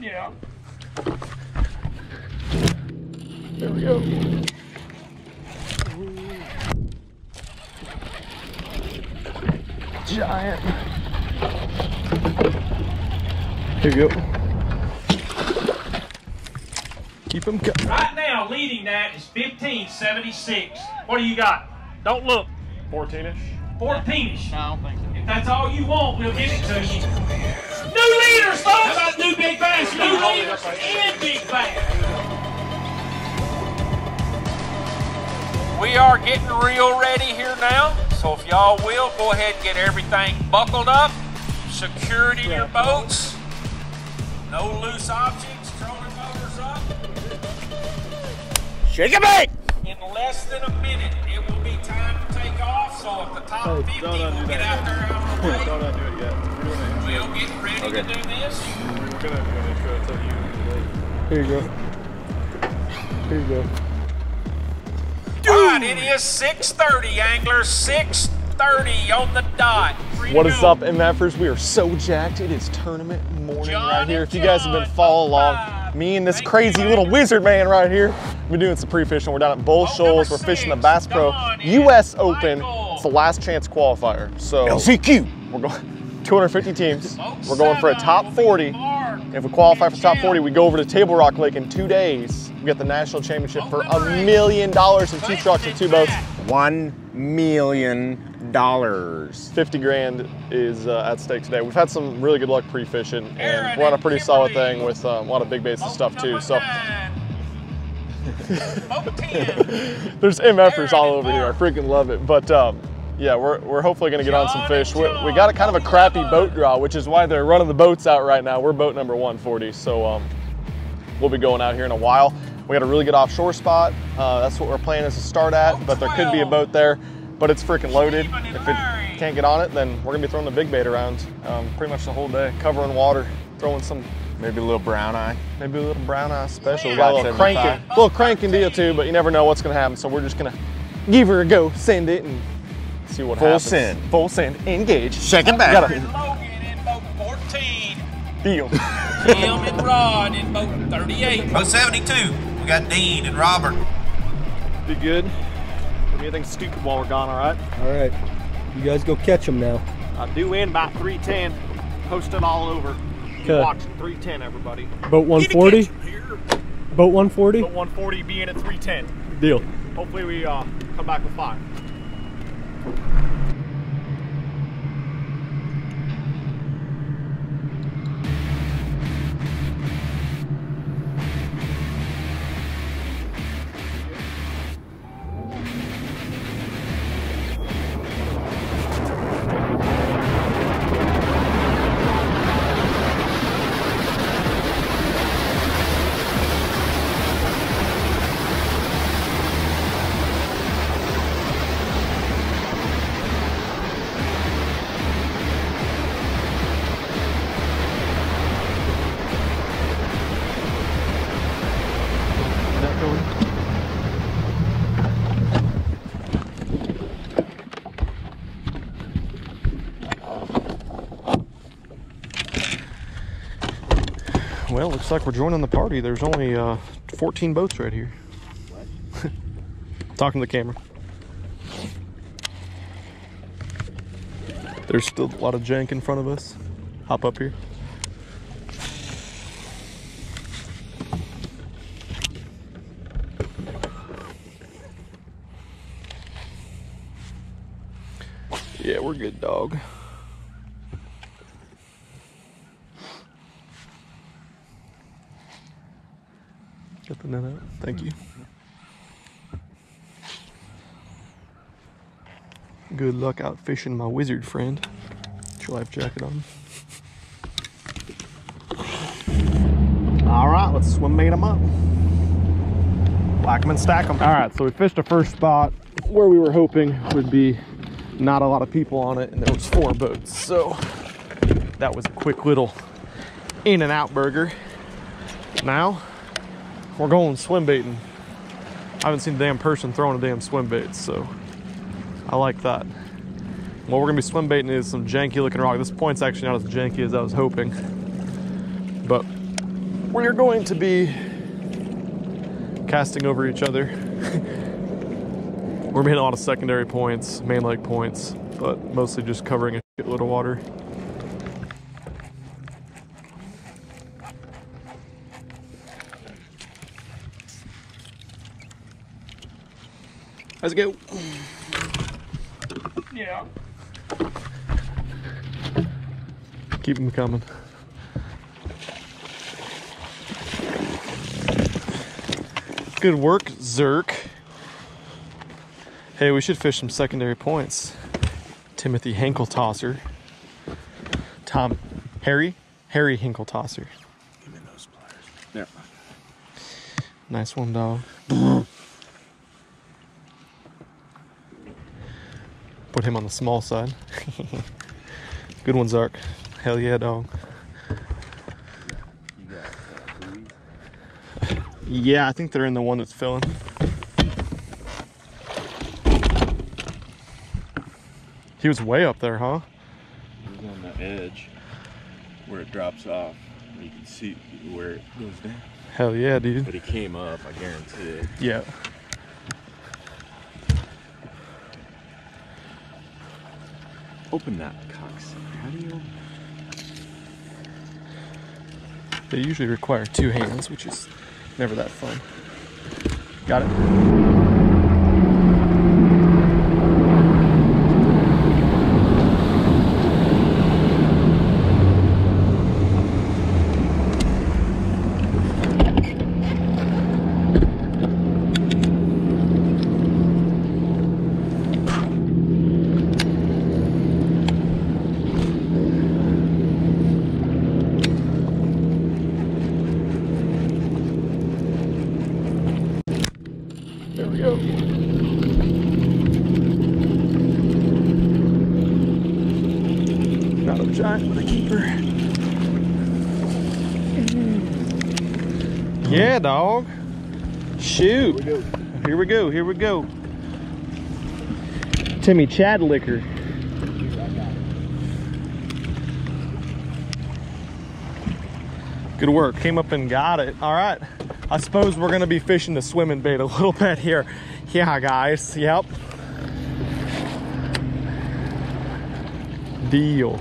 Yeah. There we go. Giant. Here you go. Keep them coming. Right now, leading that is 1576. What do you got? Don't look. 14-ish. 14-ish. No, I don't think so. If that's all you want, we'll give it to you. New leaders, folks! How about new big bass? New leaders and big bass. We are getting real ready here now. So if y'all will, go ahead and get everything buckled up. Secured in your boats. No loose objects. Trolling motors up. Shake it back! In less than a minute, it will be time to take off. So if the top 50 will get out there out of the way, don't undo it yet. We'll get ready to do this. We're going to do an intro until you leave. Here you go. Here you go. Dude. All right, it is 6:30, anglers. 6:30 on the dot. What is up, MFers? We are so jacked. It is tournament morning right here. If you guys have been following along, me and this crazy little wizard man right here, we're doing some pre-fishing. We're down at Bull Shoals. We're fishing the Bass Pro US Open. It's the last chance qualifier. So LCQ. We're going 250 teams. We're going for a top 40. If we qualify for top 40, we go over to Table Rock Lake in 2 days. We get the national championship for $1 million in 2 trucks and 2 boats. $1 million. 50 grand is at stake today. We've had some really good luck pre-fishing, and we're on a pretty solid thing with a lot of big baits and stuff too. So there's MFers all over here. I freaking love it. But yeah, we're hopefully gonna get on some fish. We got a kind of a crappy boat draw, which is why they're running the boats out right now. We're boat number 140, so we'll be going out here in a while. We got a really good offshore spot. That's what we're planning is to start at, but there could be a boat there. But it's freaking loaded. If it can't get on it, then we're gonna be throwing the big bait around pretty much the whole day, covering water, throwing some. Maybe a little brown eye. Maybe a little brown eye special. We got a little cranking deal too, but you never know what's gonna happen. So we're just gonna give her a go, send it, and see what happens. Full send. Full send, engage. Second back. Logan in boat 14. Deal. Tim and Rod in boat 38. Boat 72, we got Dean and Robert. Be good. Anything stupid while we're gone, all right? All right. You guys go catch them now. I do in by 310. Post it all over. Kay. Watch 310, everybody. Boat 140? Boat 140? Boat 140 being at 310. Deal. Hopefully we come back with 5. Well, looks like we're joining the party. There's only 14 boats right here. What? Talking to the camera. There's still a lot of jank in front of us. Hop up here. Yeah, we're good, dog. Get the net out. Thank you. Good luck out fishing my wizard friend. Get your life jacket on. All right, let's Swimbait them up. Whack them and stack them. All right, so we fished the first spot where we were hoping would be not a lot of people on it, and there was 4 boats. So that was a quick little in and out burger. Now, we're going swim baiting. I haven't seen a damn person throwing a damn swim bait, so I like that. What we're gonna be swim baiting is some janky looking rock. This point's actually not as janky as I was hoping, but where you're going to be casting over each other. We're hitting a lot of secondary points, main leg points, but mostly just covering a shitload of water. Let's go. Yeah. Keep them coming. Good work, Zark. Hey, we should fish some secondary points. Timothy Hinkle Tosser. Harry Hinkle Tosser. Give me those pliers. Yeah. Nice one, dog. Put him on the small side. Good one, Zark. Hell yeah, dog. You got that, yeah, I think they're in the one that's filling. He was way up there, huh? He was on the edge where it drops off. You can see where it goes down. Hell yeah, dude. But he came up, I guarantee it. Yeah. Open that cocksucker. How do you? They usually require two hands, which is never that fun. Got it. Giant with a keeper. Yeah, dog. Shoot. Here we go. Timmy Chadlicker. Good work. Came up and got it. All right. I suppose we're going to be fishing the swimming bait a little bit here. Yeah, guys. Yep. Deal.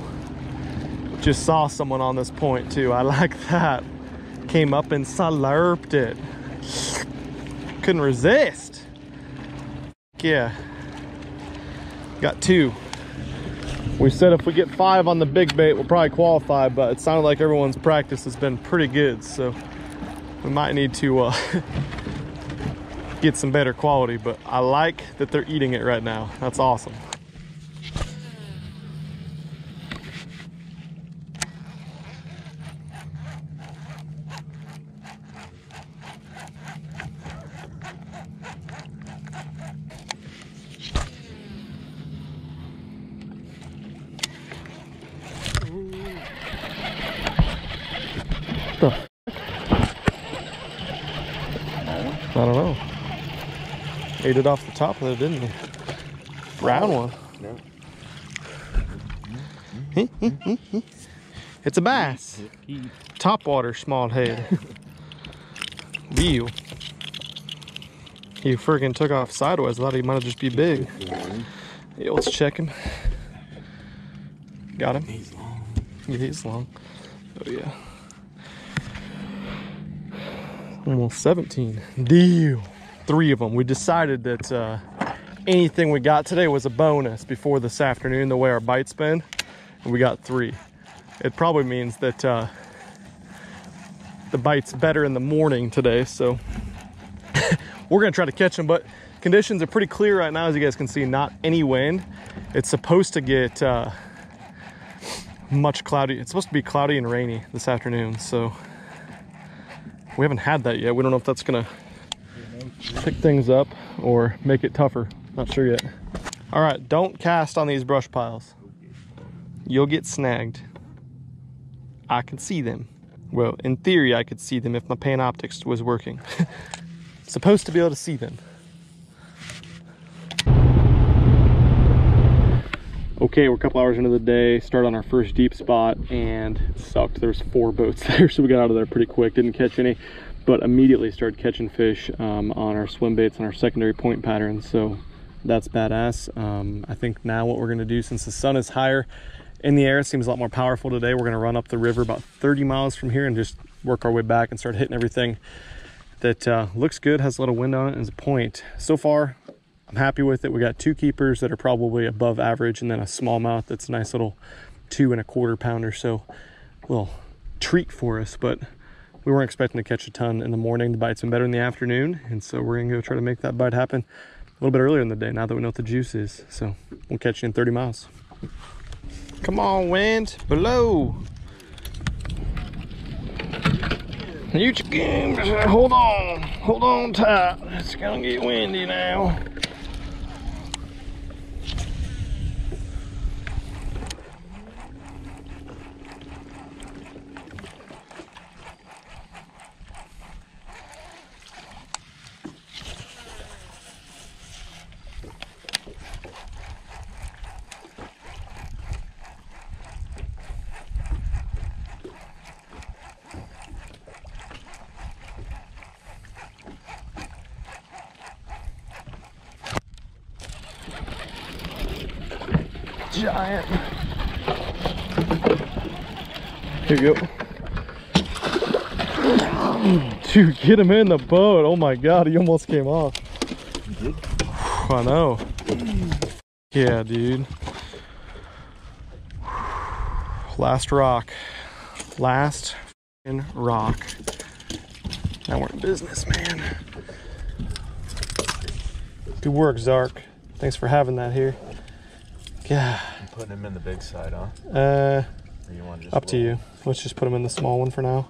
Just saw someone on this point too. I like that. Came up and slurped it. Couldn't resist. Yeah. Got two. We said if we get five on the big bait, we'll probably qualify, but it sounded like everyone's practice has been pretty good, so we might need to get some better quality, but I like that they're eating it right now. That's awesome. I don't know. Ate it off the top of it, didn't you? Brown one. No. It's a bass. Topwater small head. Deal. He freaking took off sideways. I thought he might just be big. Yeah, let's check him. Got him. He's long. Yeah, he's long. Oh, yeah. Almost 17. Deal. Three of them. We decided that anything we got today was a bonus before this afternoon, the way our bite's been. And we got three. It probably means that the bite's better in the morning today. So we're going to try to catch them. But conditions are pretty clear right now, as you guys can see. Not any wind. It's supposed to get much cloudy. It's supposed to be cloudy and rainy this afternoon. So we haven't had that yet. We don't know if that's gonna pick things up or make it tougher. Not sure yet. All right, don't cast on these brush piles. You'll get snagged. I can see them. Well, in theory, I could see them if my Panoptix was working. Supposed to be able to see them. Okay, we're a couple hours into the day, start on our first deep spot, and it sucked. There's 4 boats there, so we got out of there pretty quick. Didn't catch any, but immediately started catching fish on our swim baits and our secondary point patterns, so that's badass. I think now what we're gonna do, since the sun is higher in the air, it seems a lot more powerful today, we're gonna run up the river about 30 miles from here and just work our way back and start hitting everything that looks good, has a little wind on it, and is a point. So far, I'm happy with it. We got 2 keepers that are probably above average, and then a smallmouth that's a nice little 2¼ pounder, so a little treat for us, but we weren't expecting to catch a ton in the morning. The bite's been better in the afternoon, and so we're gonna go try to make that bite happen a little bit earlier in the day now that we know what the juice is. So we'll catch you in 30 miles. Come on, wind, below. You chicken, hold on tight. It's gonna get windy now. Giant. Here you go. Dude, get him in the boat. Oh my god, he almost came off. He did? I know. Yeah, dude. Last rock. Last f***ing rock. Now we're in business, man. Good work, Zark. Thanks for having that here. Yeah. You're putting him in the big side, huh? You want to just up roll? To you. Let's just put him in the small one for now.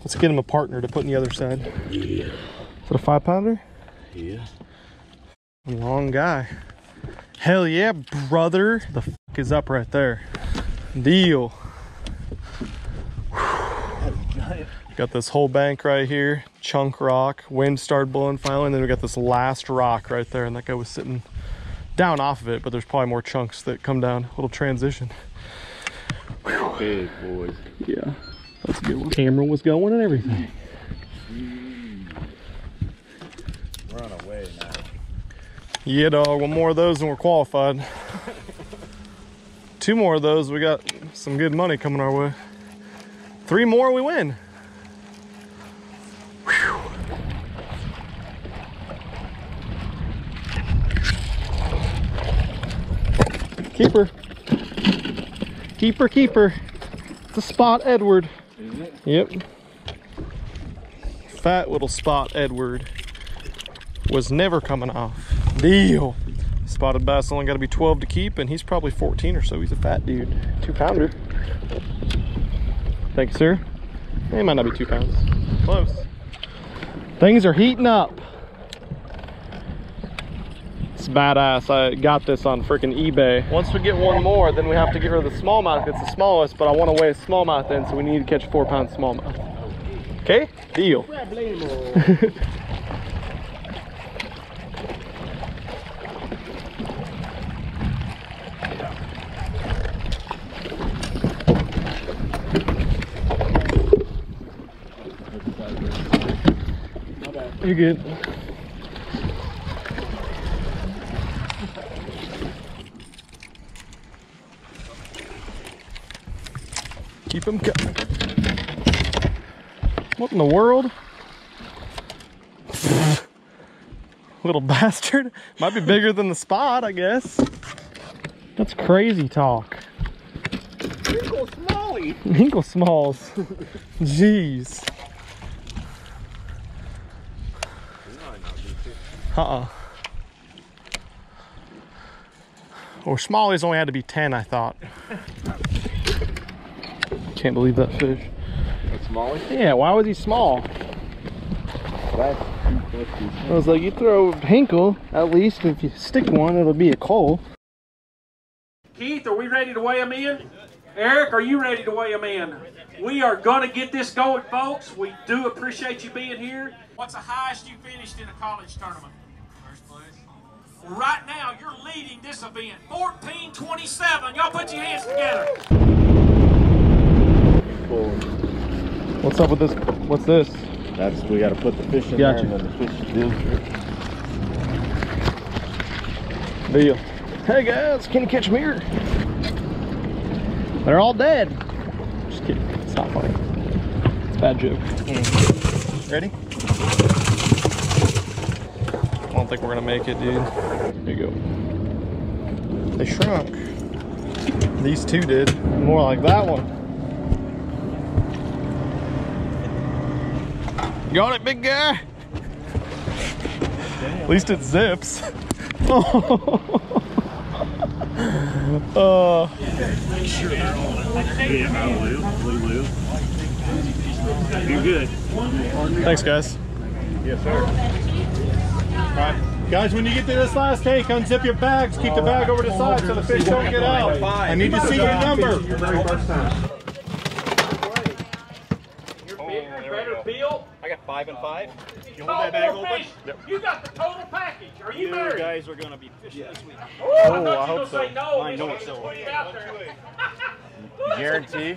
Let's get him a partner to put in the other side. Yeah. Is that a 5-pounder? Yeah. Long guy. Hell yeah, brother. The fuck is up right there. Deal. Got this whole bank right here. Chunk rock. Wind started blowing finally, and then we got this last rock right there, and that guy was sitting down off of it, but there's probably more chunks that come down. A little transition. Whew. Big boys. Yeah, that's a good one. Camera was going and everything. We're on our way now. Yeah, dog. One more of those and we're qualified. 2 more of those, we got some good money coming our way. 3 more, we win. Whew. Keeper, keeper, keeper. It's a spot Edward. Is it? Yep. Fat little spot Edward was never coming off. Deal. Spotted bass only got to be 12 to keep, and he's probably 14 or so. He's a fat dude. 2-pounder. Thank you, sir. He might not be 2 pounds. Close. Things are heating up. Badass. I got this on freaking eBay. Once we get one more, then we have to get rid of the smallmouth. It's the smallest, but I want to weigh a smallmouth in, so we need to catch a 4-pound smallmouth. Okay, deal. You're good. Keep them coming. What in the world? Little bastard. Might be bigger than the spot, I guess. That's crazy talk. Hinkle Smalls. Hinkle Smalls. Jeez. Or Smallies only had to be 10, I thought. Can't believe that fish. That's Molly? Yeah, why was he small? I was like, you throw Hinkle, at least if you stick one, it'll be a coal. Keith, are we ready to weigh him in? Eric, are you ready to weigh him in? We are gonna get this going, folks. We do appreciate you being here. What's the highest you finished in a college tournament? First place. Right now, you're leading this event. 14:27. Y'all put your hands together. Cool. What's up with this? What's this? That's, we got to put the fish in there and then the fish do. Deal. Hey guys, can you catch them here? They're all dead. Just kidding. It's not funny. It's a bad joke. Mm. Ready? I don't think we're gonna make it, dude. Here you go. They shrunk. These two did. More like that one. Got it, big guy. Damn. At least it zips. Make sure they're all in. You're good. Thanks, guys. Yes, sir. Alright, guys, when you get to this last take, unzip your bags, keep the bag over to the side so the fish don't get out. I need to see your number. Your very first time. You're bigger and better built. I got 5 and 5. You want that bag open? Yep. You got the total package. Are you married? You guys are going to be fishing this week. Oh, I hope so. I know it's so. Guarantee?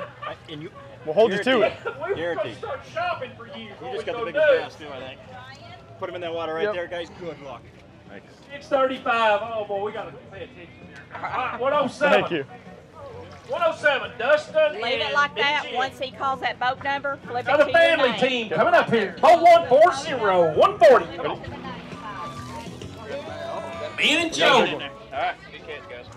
We'll hold you to it. We're going to start shopping for you. You just got the biggest bass too, I think. Put them in that water right there, guys. Good luck. Thanks. 6:35. Oh boy, we gotta pay attention here. All right, 107. Thank you. 107. Dustin. Leave it like that. Once he calls that boat number, flip it to the family team coming up here. Boat 140, 140. Ben and Joe. All right, good catch, guys.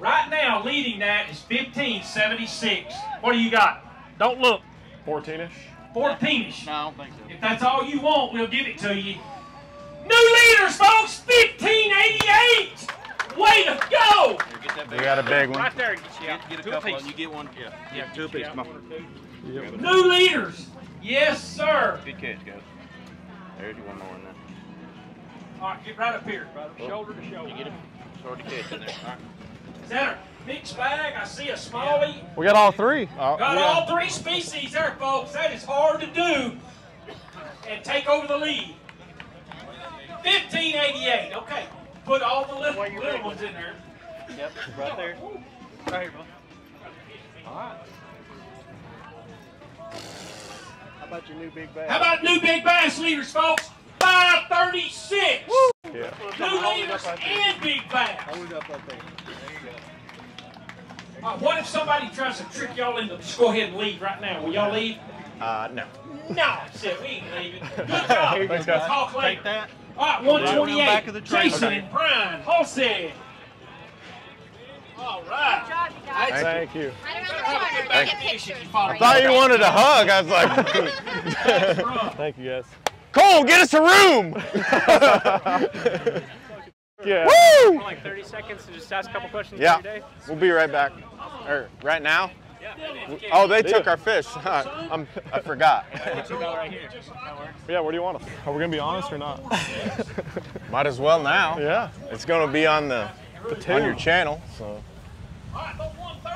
Right now, leading that is 1576. What do you got? Don't look. 14-ish. 14-ish. No, I don't think so. If that's all you want, we'll give it to you. New leaders, folks, 1588. Way to go. We got a big one. Right there, get you out. Get a couple and you get one. Yeah, yeah, two pieces. Yep. New leaders. Yes, sir. Good catch, guys. There's one more in there. All right, get right up here. Right up, shoulder to shoulder. You get it. Shoulder to catch in there. All right. Center. Mixed bag, I see a smallie. We got all three. Got all three species there, folks. That is hard to do. And take over the lead. 1588, okay. Put all the little ones in there. Yep, right there. Right here, bud. All right. How about your new big bass? How about new big bass leaders, folks? 536. Yeah. New leaders and big bass. Hold it up right there. There you go. What if somebody tries to trick y'all into just go ahead and leave right now? Will y'all leave? No. No, that's it. We ain't leaving. Good job. We'll talk later. Take that. All right, 128. Jason and Brian Halsey. All right. Thank you. I thought you wanted a hug. I was like, thank you, guys. Cole, get us a room. Yeah. Woo! Like 30 seconds to just ask a couple questions. Yeah. Every day. We'll be right back. Or right now? Yeah. Oh, they took our fish. I forgot. Right here. Yeah, where do you want us? Are we going to be honest or not? Might as well now. Yeah. It's going to be on on your channel. So.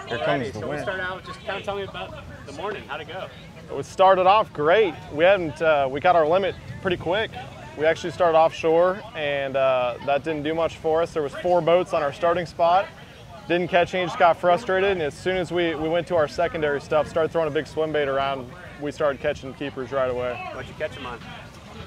Here comes the win. We start out with just kind of tell me about the morning, how'd it go? It started off great. We hadn't, we got our limit pretty quick. We actually started offshore, and that didn't do much for us. There was 4 boats on our starting spot. Didn't catch any, just got frustrated, and as soon as we went to our secondary stuff, started throwing a big swim bait around, we started catching keepers right away. What'd you catch them on?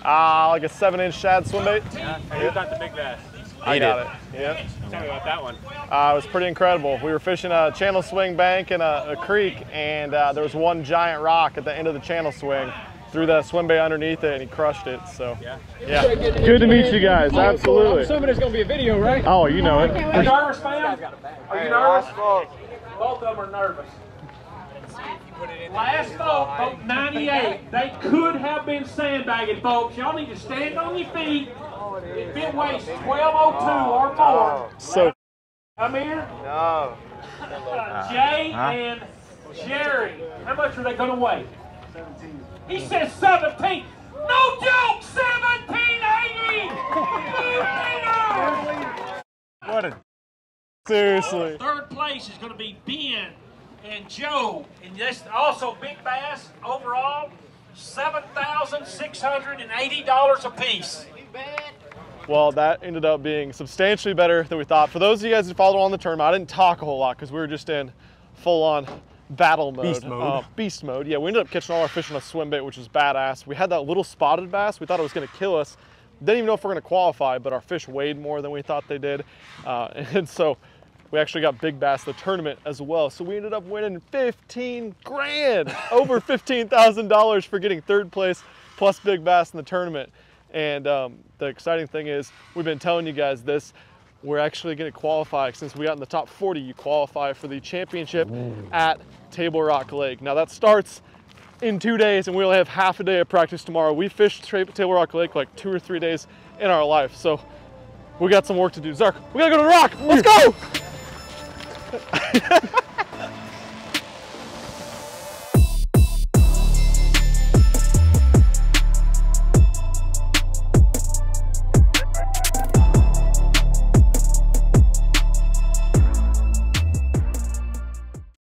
Like a 7-inch shad swim bait. Yeah, you got the big bass. I got it. Yeah. Tell me about that one. It was pretty incredible. We were fishing a channel swing bank in a creek, and there was one giant rock at the end of the channel swing. Threw that swim bait underneath it and he crushed it. So, yeah. Good to meet you guys. Absolutely. I'm assuming there's going to be a video, right? Oh, you know it. Are you nervous, man? Are you nervous? Both of them are nervous. Last boat, 98. They could have been sandbagging, folks. Y'all need to stand on your feet. If it weighs 1202 or more. So, come here. No. Jay and Jerry. How much are they going to weigh? 17. He says 17. No joke, 1780. What a seriously. Third place is going to be Ben and Joe, and that's also big bass overall, $7,680 apiece. Well, that ended up being substantially better than we thought. For those of you guys who follow on the term, I didn't talk a whole lot because we were just in full-on battle mode. Beast mode. Beast mode. Yeah, we ended up catching all our fish on a swim bait, which was badass. We had that little spotted bass. We thought it was going to kill us. Didn't even know if we're going to qualify, but our fish weighed more than we thought they did. And so we actually got big bass the tournament as well. So we ended up winning 15 grand, over $15,000 for getting third place plus big bass in the tournament. And the exciting thing is, we've been telling you guys this, we're actually going to qualify. Since we got in the top 40, you qualify for the championship at Table Rock Lake. Now that starts in 2 days, and we only have half a day of practice tomorrow. We fished Table Rock Lake like 2 or 3 days in our life, so we got some work to do. Zark, we gotta go to the rock. Let's go.